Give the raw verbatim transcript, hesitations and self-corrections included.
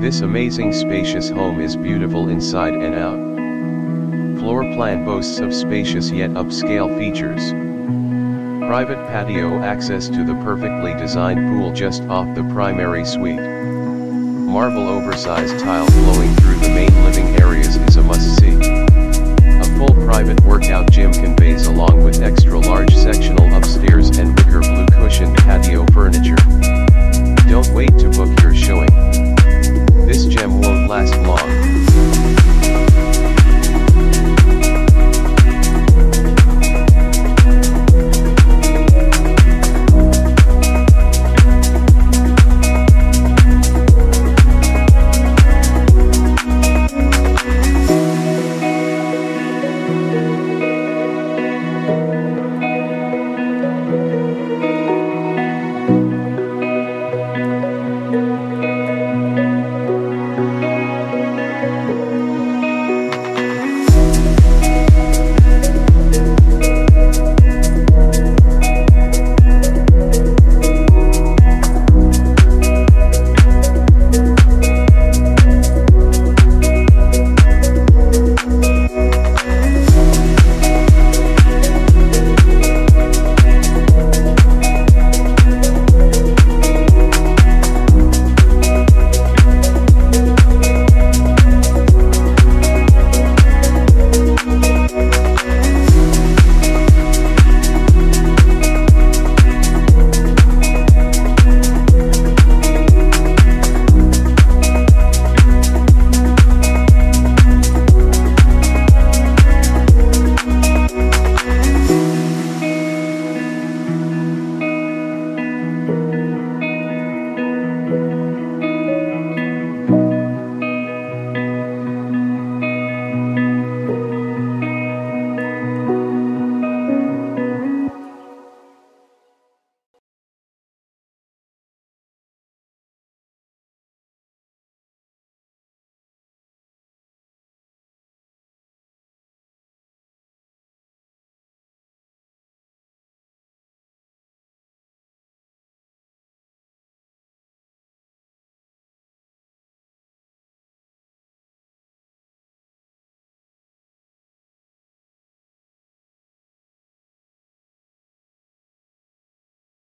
This amazing spacious home is beautiful inside and out. Floor plan boasts of spacious yet upscale features. Private patio access to the perfectly designed pool just off the primary suite. Marble oversized tile flowing through the main living areas is a must-see. A full private workout gym conveys along with extra-large sectional upstairs and wicker blue cushioned patio furniture. Don't wait to book your showing.